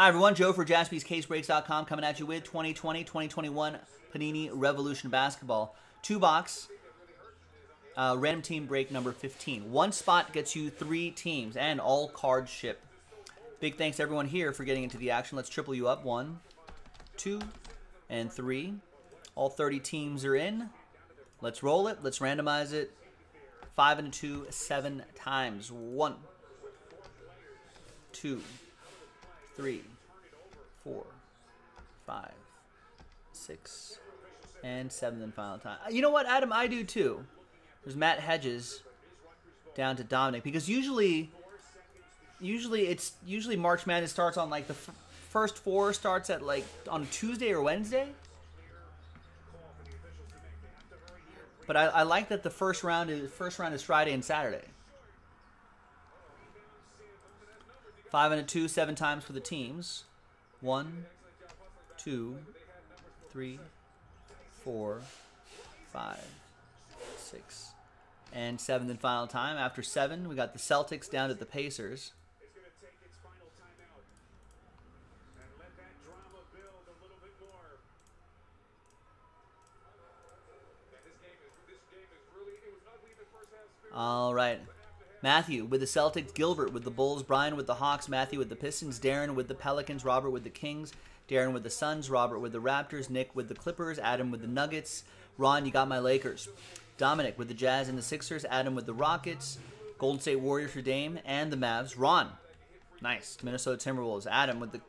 Hi everyone, Joe for JaspysCaseBreaks.com coming at you with 2020-2021 Panini Revolution Basketball. 2-box, random team break number 15. One spot gets you 3 teams and all cards ship. Big thanks to everyone here for getting into the action. Let's triple you up. 1, 2, and 3. All 30 teams are in. Let's roll it. Let's randomize it. 5 and 2, 7 times. 1, 2, 3, 4, 5, 6, and 7 and final time. You know what, Adam? I do too. There's Matt Hedges down to Dominic, because usually March Madness starts on like the first 4 starts at like on Tuesday or Wednesday. But I like that the first round is Friday and Saturday. 5 and 2, 7 times for the teams. 1, 2, 3, 4, 5, 6, and 7 then final time. After 7, we got the Celtics down to the Pacers. All right. Matthew with the Celtics, Gilbert with the Bulls, Brian with the Hawks, Matthew with the Pistons, Darren with the Pelicans, Robert with the Kings, Darren with the Suns, Robert with the Raptors, Nick with the Clippers, Adam with the Nuggets, Ron, you got my Lakers, Dominic with the Jazz and the Sixers, Adam with the Rockets, Golden State Warriors for Dame and the Mavs, Ron, nice, Minnesota Timberwolves, Adam with the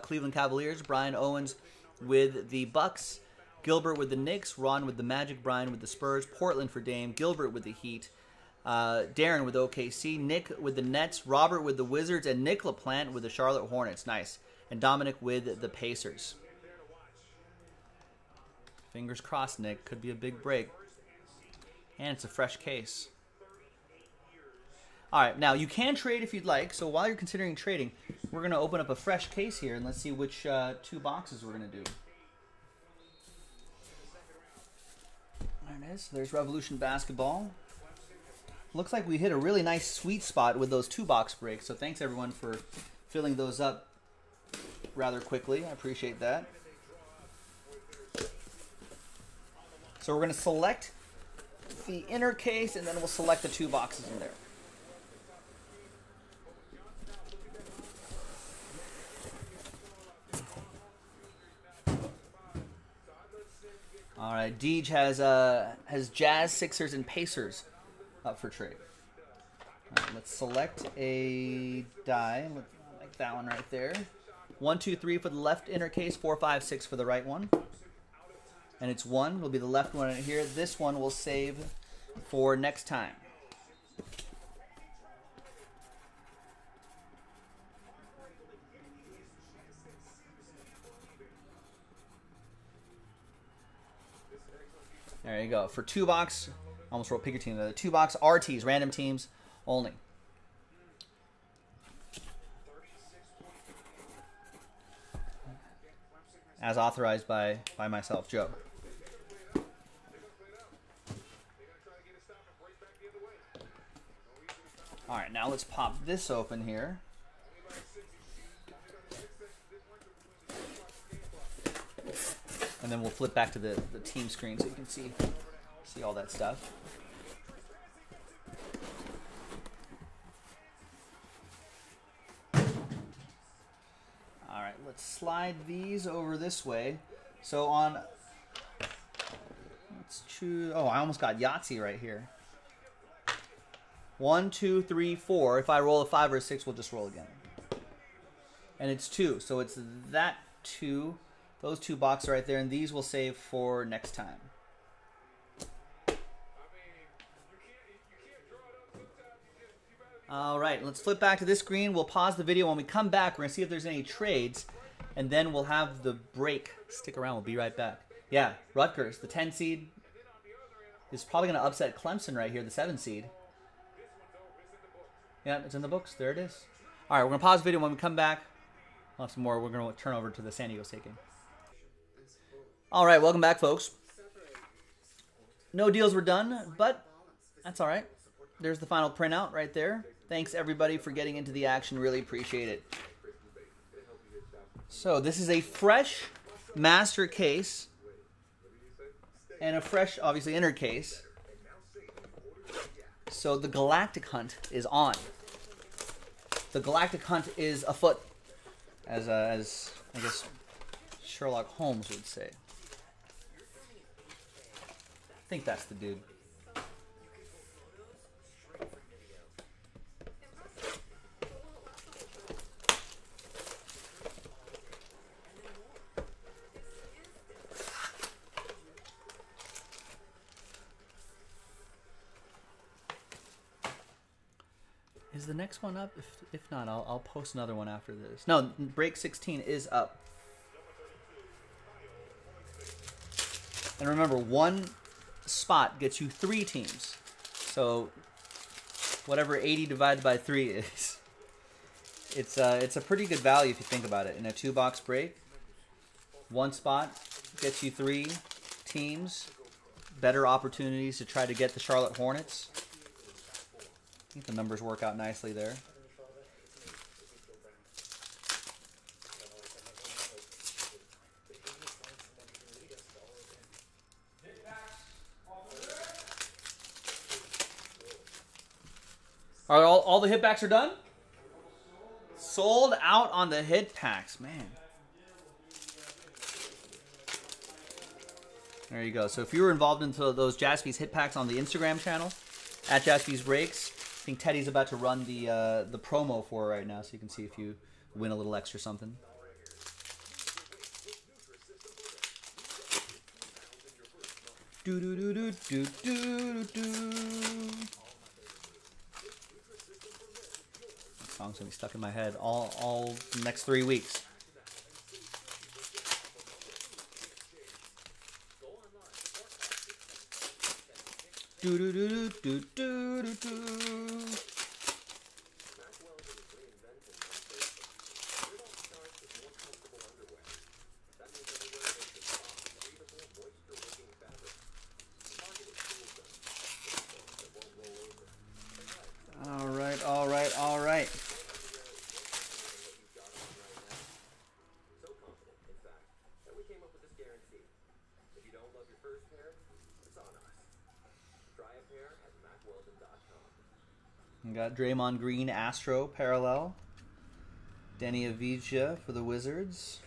Cleveland Cavaliers, Brian Owens with the Bucks, Gilbert with the Knicks, Ron with the Magic, Brian with the Spurs, Portland for Dame, Gilbert with the Heat, Darren with OKC, Nick with the Nets, Robert with the Wizards, and Nick LaPlante with the Charlotte Hornets. Nice. And Dominic with the Pacers. Fingers crossed, Nick. Could be a big break. And it's a fresh case. All right. Now, you can trade if you'd like. So while you're considering trading, we're going to open up a fresh case here, and let's see which 2 boxes we're going to do. There it is. There's Revolution Basketball. Looks like we hit a really nice sweet spot with those 2-box breaks, so thanks everyone for filling those up rather quickly. I appreciate that. So we're going to select the inner case, and then we'll select the 2 boxes in there. All right, Deej has Jazz, Sixers, and Pacers up for trade. All right, let's select a die, like that one right there. 1, 2, 3 for the left inner case, 4, 5, 6 for the right one, and it's 1 will be the left one in here. This one we'll save for next time. There you go for 2-box. Almost wrote pick your team. The 2-box RTs, random teams only. As authorized by myself, Joe. All right, now let's pop this open here. And then we'll flip back to the team screen so you can see all that stuff. All right, let's slide these over this way. So on, let's choose, oh, I almost got Yahtzee right here. 1, 2, 3, 4. If I roll a 5 or a 6, we'll just roll again. And it's 2, so it's that 2, those 2 boxes right there, and these we'll save for next time. All right, let's flip back to this screen. We'll pause the video. When we come back, we're going to see if there's any trades, and then we'll have the break. Stick around. We'll be right back. Yeah, Rutgers, the 10 seed, is probably going to upset Clemson right here, the 7 seed. Yeah, it's in the books. There it is. All right, we're going to pause the video. When we come back, we'll have some more. We're going to turn over to the San Diego State game. All right, welcome back, folks. No deals were done, but that's all right. There's the final printout right there. Thanks, everybody, for getting into the action. Really appreciate it. So this is a fresh master case and a fresh, obviously, inner case. So the Galactic Hunt is on. The Galactic Hunt is afoot, as I guess Sherlock Holmes would say. I think that's the dude. Is the next one up? If not, I'll post another one after this. No, break 16 is up. And remember, one spot gets you 3 teams. So whatever 80 divided by 3 is, it's a pretty good value if you think about it. In a 2-box break, one spot gets you 3 teams, better opportunities to try to get the Charlotte Hornets. I think the numbers work out nicely there. Are all the hit packs are done? Sold out on the hit packs, man. There you go. So if you were involved in those Jaspys hit packs on the Instagram channel, at JaspysBreaks, I think Teddy's about to run the promo for it right now, so you can see if you win a little extra something. Do do do do do do do. Song's gonna be stuck in my head all the next 3 weeks. Do do do do do do do do. All right, all right, all right. We got Draymond Green, Astro, parallel. Denny Avdija for the Wizards.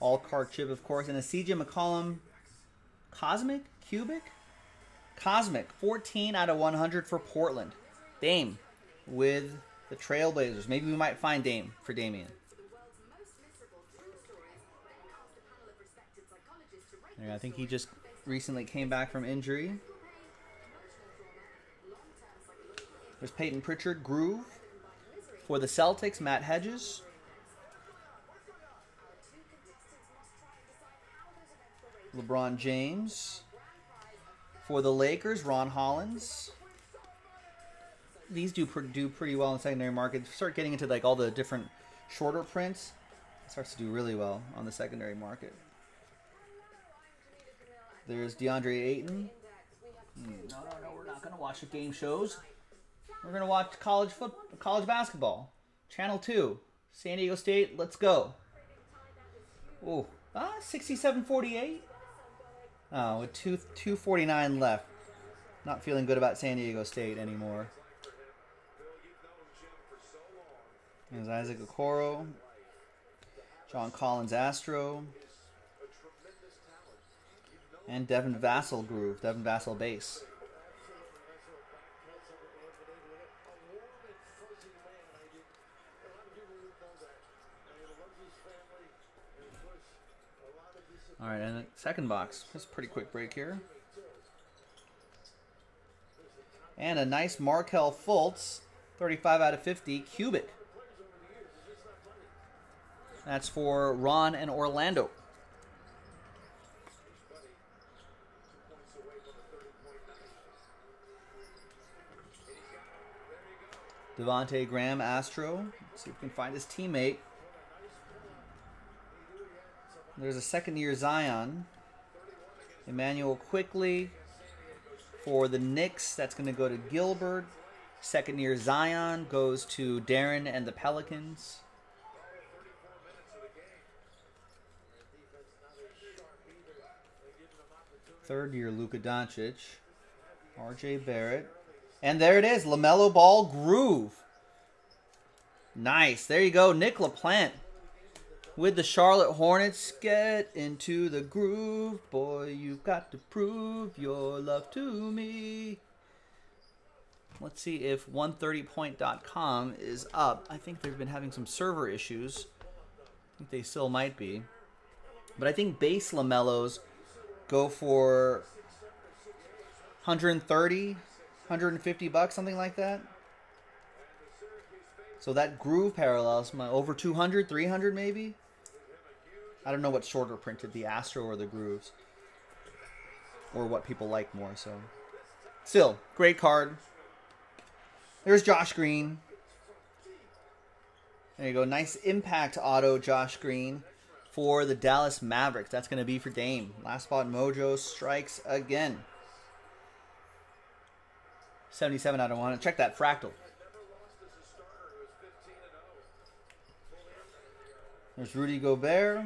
All-card chip, of course. And a CJ McCollum Cosmic? Cubic? Cosmic. 14 out of 100 for Portland. Dame with the Trailblazers. Maybe we might find Dame for Damian. And I think he just recently came back from injury. There's Peyton Pritchard, Groove. For the Celtics, Matt Hedges. LeBron James. For the Lakers, Ron Hollins. These do pretty well in the secondary market. Start getting into like all the different shorter prints. It starts to do really well on the secondary market. There's DeAndre Ayton. No, we're not going to watch the game shows. We're going to watch college basketball. Channel 2. San Diego State, let's go. Oh, 67-48. Oh, with 2:49 left. Not feeling good about San Diego State anymore. There's Isaac Okoro. John Collins, Astro. And Devin Vassell, Groove. Devin Vassell, base. All right, and the second box. That's a pretty quick break here. And a nice Markel Fultz, 35 out of 50, cubic. That's for Ron and Orlando. Devontae Graham, Astro. Let's see if we can find his teammate. There's a second-year Zion. Emmanuel Quickly for the Knicks. That's going to go to Gilbert. Second-year Zion goes to Darren and the Pelicans. Third-year Luka Doncic. RJ Barrett. And there it is, LaMelo Ball Groove. Nice. There you go, Nick LaPlante with the Charlotte Hornets. Get into the groove. Boy, you've got to prove your love to me. Let's see if 130point.com is up. I think they've been having some server issues. I think they still might be. But I think base LaMelos go for 130, 150 bucks, something like that. So that groove parallels my over 200, 300 maybe. I don't know what shorter printed, the Astro or the Grooves, or what people like more. So, still great card. There's Josh Green. There you go, nice impact auto Josh Green for the Dallas Mavericks. That's going to be for Dame. Last spot mojo strikes again. 77 out of 100. Check that fractal. There's Rudy Gobert.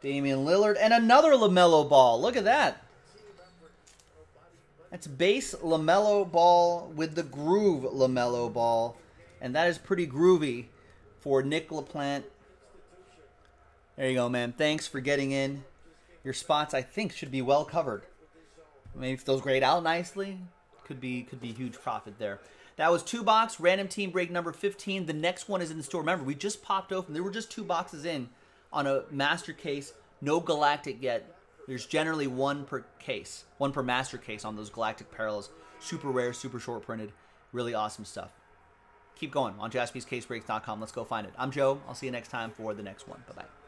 Damian Lillard. And another LaMelo Ball. Look at that. That's base LaMelo Ball with the groove LaMelo Ball. And that is pretty groovy for Nick LaPlante. There you go, man. Thanks for getting in. Your spots, I think, should be well covered. Maybe if those grade out nicely, could be huge profit there. That was 2 box, random team break number 15. The next one is in the store. Remember, we just popped open. There were just 2 boxes in on a master case. No Galactic yet. There's generally 1 per case, 1 per master case on those Galactic parallels. Super rare, super short printed. Really awesome stuff. Keep going on JaspysCaseBreaks.com. Let's go find it. I'm Joe. I'll see you next time for the next one. Bye-bye.